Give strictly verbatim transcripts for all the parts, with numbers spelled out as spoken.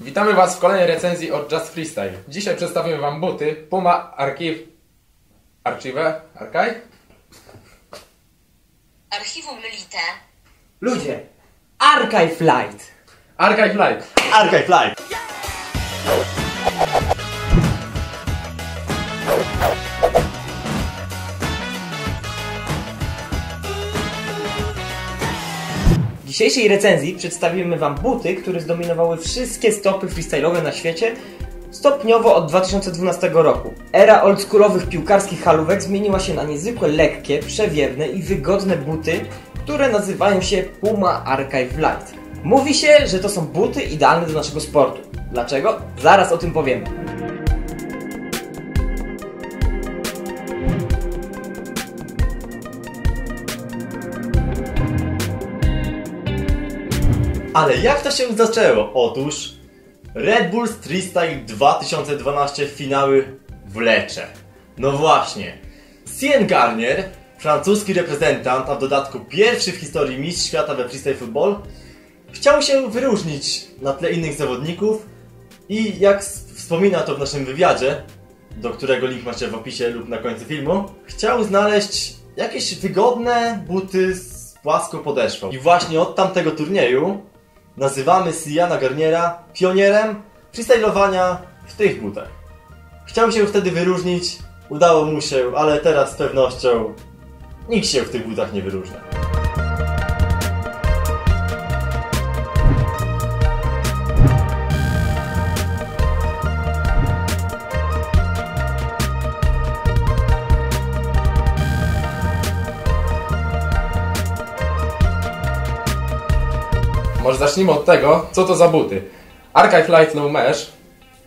Witamy Was w kolejnej recenzji od Just Freestyle. Dzisiaj przedstawimy Wam buty Puma Archive... Archive? Archive? Archiwum Lite. Ludzie! Archive Lite. Archive Lite. Archive Lite. W dzisiejszej recenzji przedstawimy Wam buty, które zdominowały wszystkie stopy freestyle'owe na świecie stopniowo od dwa tysiące dwunastego roku. Era oldschoolowych piłkarskich halówek zmieniła się na niezwykle lekkie, przewiewne i wygodne buty, które nazywają się Puma Archive Lite. Mówi się, że to są buty idealne do naszego sportu. Dlaczego? Zaraz o tym powiemy. Ale jak to się zaczęło? Otóż Red Bulls Freestyle dwa tysiące dwanaście finały w Lecce. No właśnie. Sean Garnier, francuski reprezentant, a w dodatku pierwszy w historii mistrz świata we Freestyle Football, chciał się wyróżnić na tle innych zawodników i jak wspomina to w naszym wywiadzie, do którego link macie w opisie lub na końcu filmu, chciał znaleźć jakieś wygodne buty z płaską podeszwą. I właśnie od tamtego turnieju nazywamy Seana Garniera pionierem freestylowania w tych butach. Chciał się wtedy wyróżnić, udało mu się, ale teraz z pewnością nikt się w tych butach nie wyróżnia. Może zacznijmy od tego, co to za buty. Archive Lite Low Mesh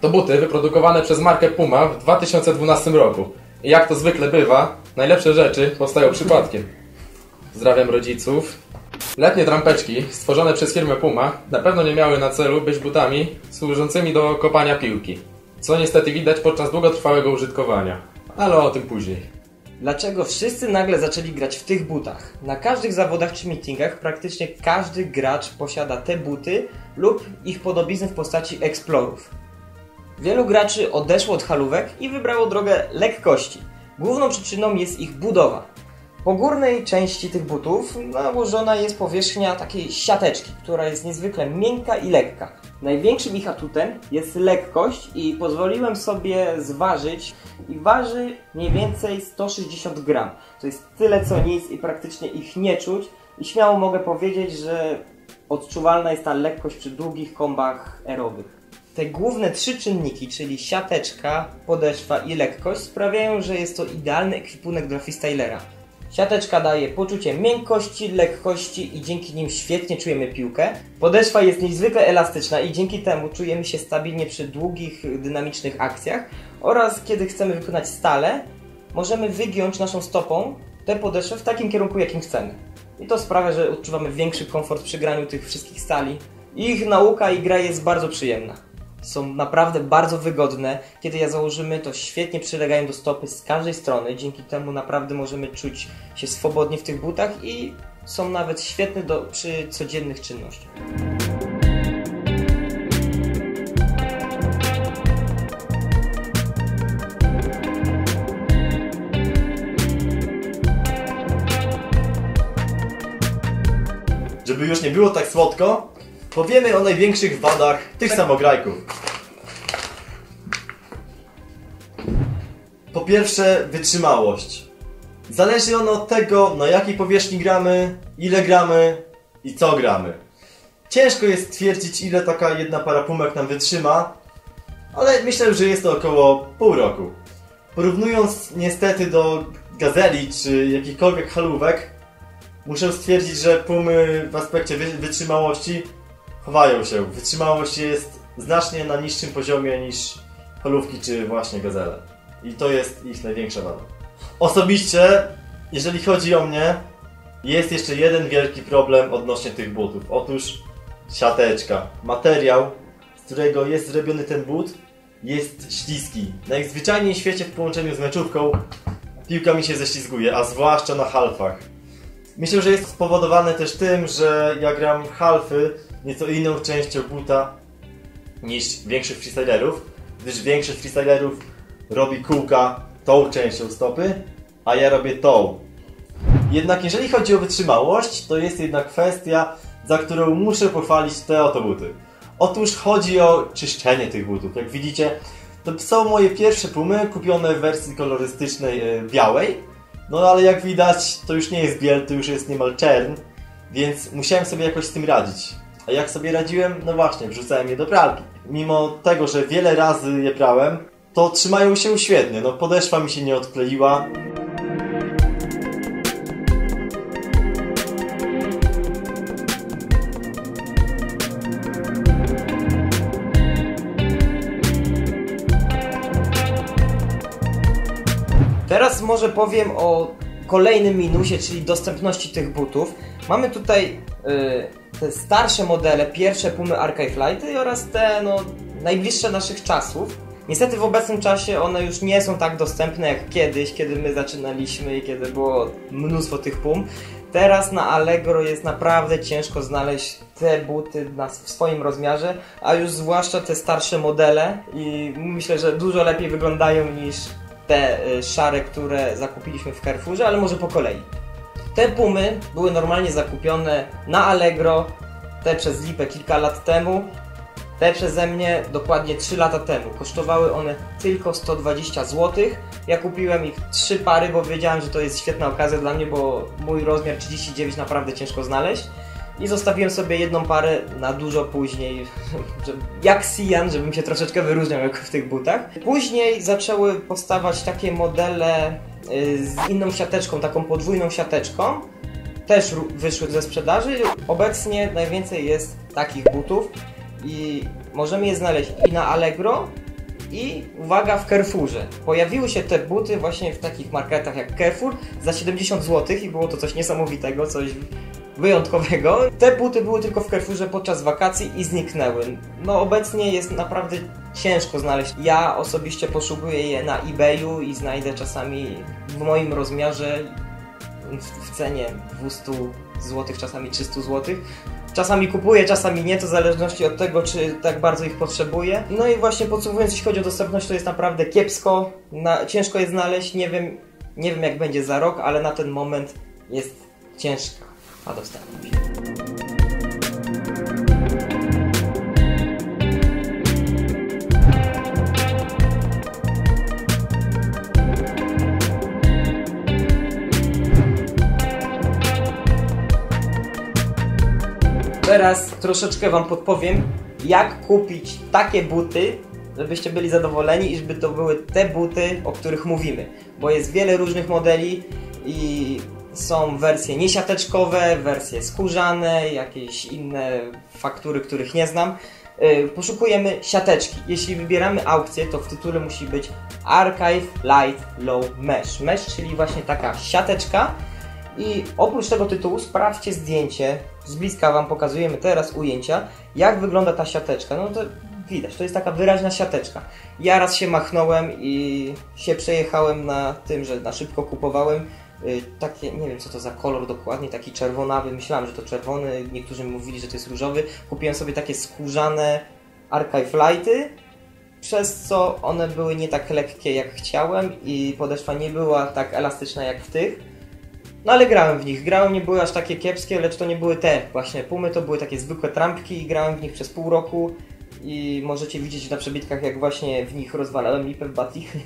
to buty wyprodukowane przez markę Puma w dwa tysiące dwunastym roku. I jak to zwykle bywa, najlepsze rzeczy powstają przypadkiem. Pozdrawiam rodziców. Letnie trampeczki stworzone przez firmę Puma na pewno nie miały na celu być butami służącymi do kopania piłki, co niestety widać podczas długotrwałego użytkowania, ale o tym później. Dlaczego wszyscy nagle zaczęli grać w tych butach? Na każdych zawodach czy meetingach praktycznie każdy gracz posiada te buty lub ich podobiznę w postaci eksplorów. Wielu graczy odeszło od halówek i wybrało drogę lekkości. Główną przyczyną jest ich budowa. Po górnej części tych butów nałożona jest powierzchnia takiej siateczki, która jest niezwykle miękka i lekka. Największym ich atutem jest lekkość i pozwoliłem sobie zważyć i waży mniej więcej sto sześćdziesiąt gramów. To jest tyle co nic i praktycznie ich nie czuć i śmiało mogę powiedzieć, że odczuwalna jest ta lekkość przy długich kombach aerowych. Te główne trzy czynniki, czyli siateczka, podeszwa i lekkość sprawiają, że jest to idealny ekwipunek dla freestylera. Siateczka daje poczucie miękkości, lekkości i dzięki nim świetnie czujemy piłkę. Podeszwa jest niezwykle elastyczna i dzięki temu czujemy się stabilnie przy długich, dynamicznych akcjach oraz kiedy chcemy wykonać stale, możemy wygiąć naszą stopą tę podeszwę w takim kierunku, jakim chcemy. I to sprawia, że odczuwamy większy komfort przy graniu tych wszystkich stali. Ich nauka i gra jest bardzo przyjemna. Są naprawdę bardzo wygodne, kiedy je założymy, to świetnie przylegają do stopy z każdej strony, dzięki temu naprawdę możemy czuć się swobodnie w tych butach i są nawet świetne do, przy codziennych czynnościach. Żeby już nie było tak słodko, powiemy o największych wadach tych samograjków. Po pierwsze, wytrzymałość. Zależy ono od tego, na jakiej powierzchni gramy, ile gramy i co gramy. Ciężko jest stwierdzić, ile taka jedna para pumek nam wytrzyma, ale myślę, że jest to około pół roku. Porównując niestety do gazeli czy jakichkolwiek halówek, muszę stwierdzić, że pumy w aspekcie wytrzymałości chowają się. Wytrzymałość jest znacznie na niższym poziomie niż halówki czy właśnie gazele. I to jest ich największa wada. Osobiście, jeżeli chodzi o mnie, jest jeszcze jeden wielki problem odnośnie tych butów. Otóż siateczka. Materiał, z którego jest zrobiony ten but, jest śliski. Najzwyczajniej w świecie w połączeniu z meczówką piłka mi się ześlizguje, a zwłaszcza na halfach. Myślę, że jest spowodowane też tym, że ja gram halfy nieco inną częścią buta niż większych freestylerów, gdyż większych freestylerów robi kółka tą częścią stopy, a ja robię tą. Jednak jeżeli chodzi o wytrzymałość, to jest jednak kwestia, za którą muszę pochwalić te oto buty. Otóż chodzi o czyszczenie tych butów. Jak widzicie, to są moje pierwsze Pumy kupione w wersji kolorystycznej białej. No ale jak widać, to już nie jest biel, to już jest niemal czern, więc musiałem sobie jakoś z tym radzić. A jak sobie radziłem? No właśnie, wrzucałem je do pralki. Mimo tego, że wiele razy je prałem, to trzymają się świetnie. No podeszwa mi się nie odkleiła. Teraz może powiem o kolejnym minusie, czyli dostępności tych butów. Mamy tutaj yy, te starsze modele, pierwsze Pumy Archive Lite oraz te no, najbliższe naszych czasów. Niestety w obecnym czasie one już nie są tak dostępne jak kiedyś, kiedy my zaczynaliśmy i kiedy było mnóstwo tych Pum. Teraz na Allegro jest naprawdę ciężko znaleźć te buty na, w swoim rozmiarze, a już zwłaszcza te starsze modele, i myślę, że dużo lepiej wyglądają niż te szare, które zakupiliśmy w Carrefourze, ale może po kolei. Te Pumy były normalnie zakupione na Allegro, te przez Lipę kilka lat temu, te przeze mnie dokładnie trzy lata temu. Kosztowały one tylko sto dwadzieścia złotych. Ja kupiłem ich trzy pary, bo wiedziałem, że to jest świetna okazja dla mnie, bo mój rozmiar trzydzieści dziewięć naprawdę ciężko znaleźć. I zostawiłem sobie jedną parę na dużo później, jak Sian, żebym się troszeczkę wyróżniał jako w tych butach. Później zaczęły powstawać takie modele z inną siateczką, taką podwójną siateczką. Też wyszły ze sprzedaży. Obecnie najwięcej jest takich butów i możemy je znaleźć i na Allegro, i uwaga, w Carrefourze. Pojawiły się te buty właśnie w takich marketach jak Carrefour za siedemdziesiąt złotych i było to coś niesamowitego, coś wyjątkowego. Te buty były tylko w Carrefourze podczas wakacji i zniknęły. No obecnie jest naprawdę ciężko znaleźć. Ja osobiście poszukuję je na eBayu i znajdę czasami w moim rozmiarze w cenie dwieście złotych, czasami trzysta złotych. Czasami kupuję, czasami nie, to w zależności od tego, czy tak bardzo ich potrzebuję. No i właśnie podsumowując, jeśli chodzi o dostępność, to jest naprawdę kiepsko. Na, ciężko je znaleźć, nie wiem, nie wiem jak będzie za rok, ale na ten moment jest ciężka ta dostępność. Teraz troszeczkę wam podpowiem, jak kupić takie buty, żebyście byli zadowoleni i żeby to były te buty, o których mówimy. Bo jest wiele różnych modeli i są wersje niesiateczkowe, wersje skórzane, jakieś inne faktury, których nie znam. Poszukujemy siateczki. Jeśli wybieramy aukcję, to w tytule musi być Archive Lite Low Mesh. Mesh, czyli właśnie taka siateczka. I oprócz tego tytułu sprawdźcie zdjęcie. Z bliska wam pokazujemy teraz ujęcia, jak wygląda ta siateczka. No to widać, to jest taka wyraźna siateczka. Ja raz się machnąłem i się przejechałem na tym, że na szybko kupowałem yy, takie, nie wiem co to za kolor dokładnie, taki czerwonawy, myślałem, że to czerwony, niektórzy mówili, że to jest różowy. Kupiłem sobie takie skórzane Archive Lite'y, przez co one były nie tak lekkie jak chciałem i podeszwa nie była tak elastyczna jak w tych. No ale grałem w nich, grałem, nie były aż takie kiepskie, lecz to nie były te właśnie Pumy, to były takie zwykłe trampki i grałem w nich przez pół roku i możecie widzieć na przebitkach, jak właśnie w nich rozwalałem lipę w batich.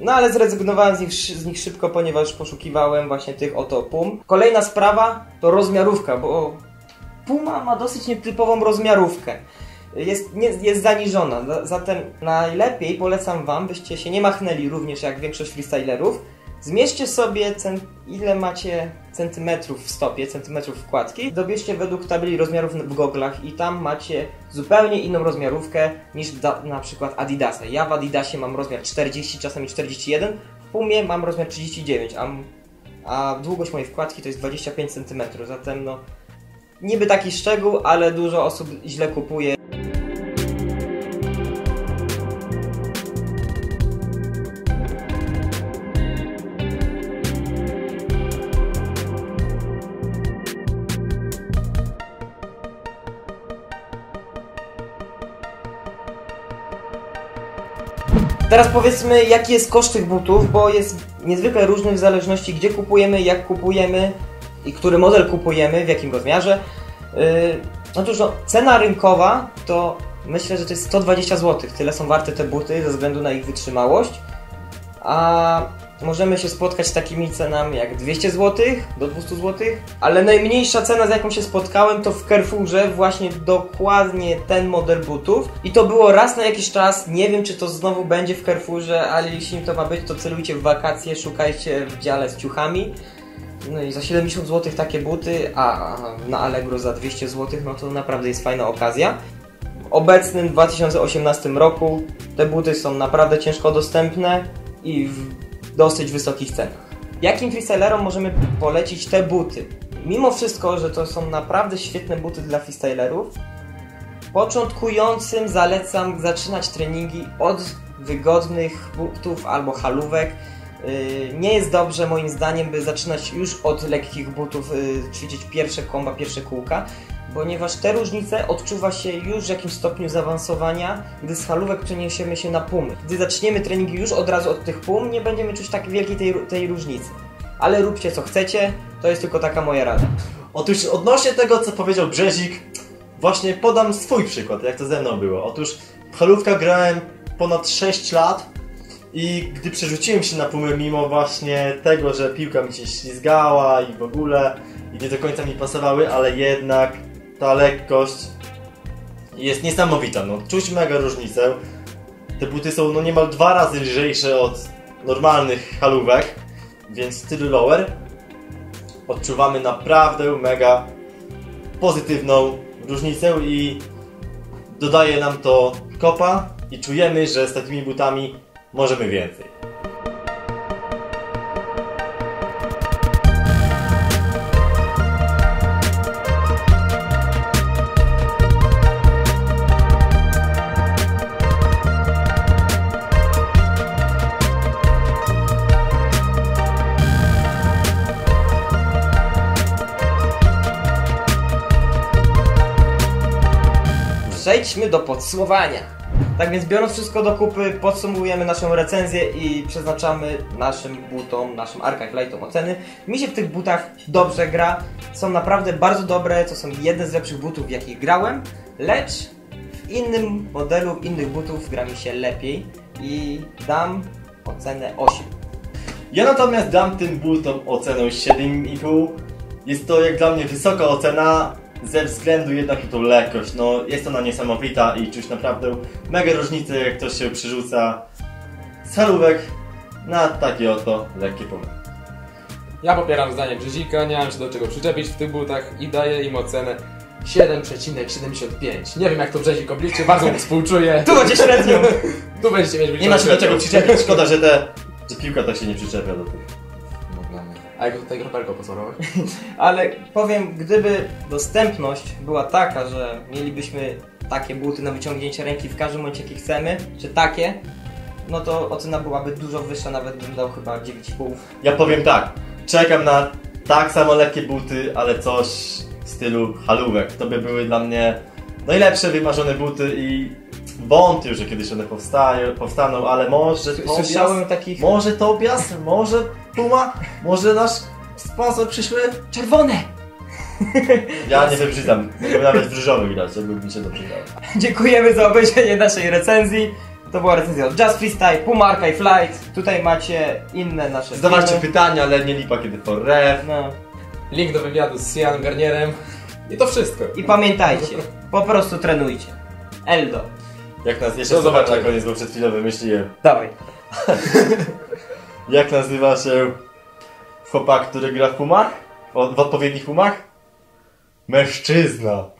No ale zrezygnowałem z nich, z nich szybko, ponieważ poszukiwałem właśnie tych oto Pum. Kolejna sprawa to rozmiarówka, bo Puma ma dosyć nietypową rozmiarówkę. Jest, nie, jest zaniżona, zatem najlepiej polecam wam, byście się nie machnęli również jak większość freestylerów. Zmierzcie sobie, ile macie centymetrów w stopie, centymetrów wkładki. Dobierzcie według tabeli rozmiarów w goglach i tam macie zupełnie inną rozmiarówkę niż da, na przykład Adidasa. Ja w Adidasie mam rozmiar czterdzieści, czasami czterdzieści jeden, w Pumie mam rozmiar trzydzieści dziewięć, a, a długość mojej wkładki to jest dwadzieścia pięć centymetrów. Zatem no, niby taki szczegół, ale dużo osób źle kupuje. Teraz powiedzmy, jaki jest koszt tych butów, bo jest niezwykle różny w zależności gdzie kupujemy, jak kupujemy i który model kupujemy, w jakim rozmiarze. Otóż no, cena rynkowa to myślę, że to jest sto dwadzieścia złotych. Tyle są warte te buty ze względu na ich wytrzymałość. A możemy się spotkać z takimi cenami jak dwieście złotych do dwieście złotych. Ale najmniejsza cena, z jaką się spotkałem, to w Carrefourze właśnie dokładnie ten model butów. I to było raz na jakiś czas. Nie wiem, czy to znowu będzie w Carrefourze, ale jeśli to ma być, to celujcie w wakacje, szukajcie w dziale z ciuchami. No i za siedemdziesiąt złotych takie buty, a na Allegro za dwieście złotych, no to naprawdę jest fajna okazja. W obecnym dwa tysiące osiemnastym roku te buty są naprawdę ciężko dostępne i w dosyć wysokich cenach. Jakim freestylerom możemy polecić te buty? Mimo wszystko, że to są naprawdę świetne buty dla freestylerów, początkującym zalecam zaczynać treningi od wygodnych butów albo halówek. Nie jest dobrze moim zdaniem, by zaczynać już od lekkich butów, ćwiczyć pierwsze komba, pierwsze kółka, ponieważ te różnice odczuwa się już w jakimś stopniu zaawansowania, gdy z halówek przeniesiemy się na pumy. Gdy zaczniemy treningi już od razu od tych pum, nie będziemy czuć tak wielkiej tej, tej różnicy. Ale róbcie co chcecie, to jest tylko taka moja rada. Otóż odnośnie tego, co powiedział BRZEZIK, właśnie podam swój przykład, jak to ze mną było. Otóż w halówkach grałem ponad sześć lat. I gdy przerzuciłem się na pumę, mimo właśnie tego, że piłka mi się ślizgała i w ogóle i nie do końca mi pasowały, ale jednak ta lekkość jest niesamowita. No, czuć mega różnicę. Te buty są no niemal dwa razy lżejsze od normalnych halówek, więc styl lower odczuwamy naprawdę mega pozytywną różnicę i dodaje nam to kopa i czujemy, że z takimi butami możemy więcej. Przejdźmy do podsumowania. Tak więc biorąc wszystko do kupy, podsumowujemy naszą recenzję i przeznaczamy naszym butom, naszym Archive Lite'om oceny. Mi się w tych butach dobrze gra, są naprawdę bardzo dobre, to są jedne z lepszych butów, w jakich grałem, lecz w innym modelu, w innych butów gra mi się lepiej i dam ocenę osiem. Ja natomiast dam tym butom ocenę siedem i pół. Jest to jak dla mnie wysoka ocena. Ze względu jednak na tą lekkość, no jest ona niesamowita i czuć naprawdę mega różnicę, jak ktoś się przerzuca z halówek na takie oto lekkie pumy. Ja popieram zdanie BRZEZIKA, nie mam się do czego przyczepić w tych butach i daję im ocenę siedem przecinek siedemdziesiąt pięć. Nie wiem, jak to BRZEZIK obliczy, bardzo mi współczuję. Tu będzie średnią! Tu będziecie mieć bliżej. Nie ma się do czego przyczepić, szkoda, że te że piłka tak się nie przyczepia do tych. A jak tutaj kropelką pozorowałeś? Ale powiem, gdyby dostępność była taka, że mielibyśmy takie buty na wyciągnięcie ręki w każdym momencie, jaki chcemy, czy takie, no to ocena byłaby dużo wyższa, nawet bym dał chyba dziewięć i pół. Ja powiem tak, czekam na tak samo lekkie buty, ale coś w stylu halówek. To by były dla mnie najlepsze wymarzone buty i wątpię, że kiedyś one powstają, powstaną, ale może Tobias, takich... może Tobias, może Puma, może nasz sponsor przyszły? Czerwone! Ja nie wybrzydzam, mogę nawet w różowych grać, żeby mi się to przydało. Dziękujemy za obejrzenie naszej recenzji. To była recenzja od Just Freestyle, Puma Archive Lite. Tutaj macie inne nasze... Zadawajcie pytania, ale nie lipa kiedy for ref. No. Link do wywiadu z Seanem Garnierem. I to wszystko. I pamiętajcie, po prostu trenujcie. Eldo. Jak nas jeszcze zobacz na koniec, bo przed chwilą wymyśliłem. Dawaj. Jak nazywa się chłopak, który gra w pumach? W odpowiednich pumach? Mężczyzna.